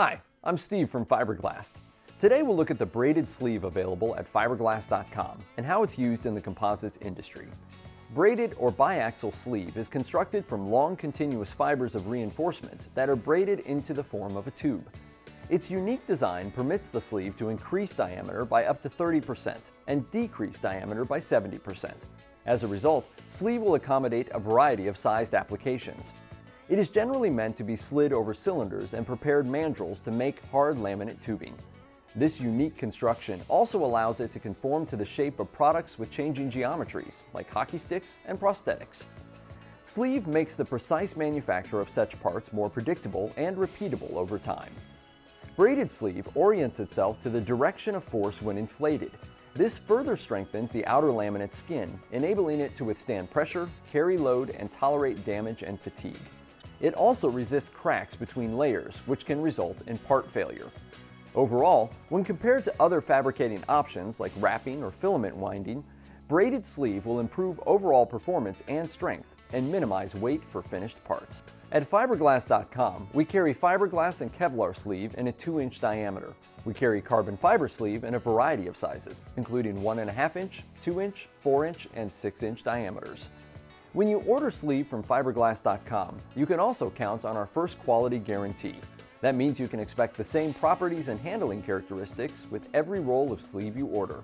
Hi, I'm Steve from Fiberglast. Today we'll look at the braided sleeve available at Fibreglast.com and how it's used in the composites industry. Braided or biaxial sleeve is constructed from long continuous fibers of reinforcement that are braided into the form of a tube. Its unique design permits the sleeve to increase diameter by up to 30% and decrease diameter by 70%. As a result, sleeve will accommodate a variety of sized applications. It is generally meant to be slid over cylinders and prepared mandrels to make hard laminate tubing. This unique construction also allows it to conform to the shape of products with changing geometries, like hockey sticks and prosthetics. Sleeve makes the precise manufacture of such parts more predictable and repeatable over time. Braided sleeve orients itself to the direction of force when inflated. This further strengthens the outer laminate skin, enabling it to withstand pressure, carry load, and tolerate damage and fatigue. It also resists cracks between layers, which can result in part failure. Overall, when compared to other fabricating options like wrapping or filament winding, braided sleeve will improve overall performance and strength and minimize weight for finished parts. At Fibreglast.com, we carry fiberglass and Kevlar sleeve in a 2-inch diameter. We carry carbon fiber sleeve in a variety of sizes, including 1.5-inch, 2-inch, 4-inch, and 6-inch diameters. When you order sleeve from Fibreglast.com, you can also count on our first quality guarantee. That means you can expect the same properties and handling characteristics with every roll of sleeve you order.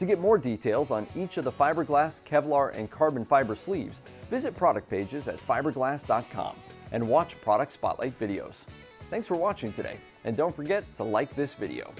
To get more details on each of the fiberglass, Kevlar, and carbon fiber sleeves, visit product pages at Fibreglast.com and watch product spotlight videos. Thanks for watching today, and don't forget to like this video.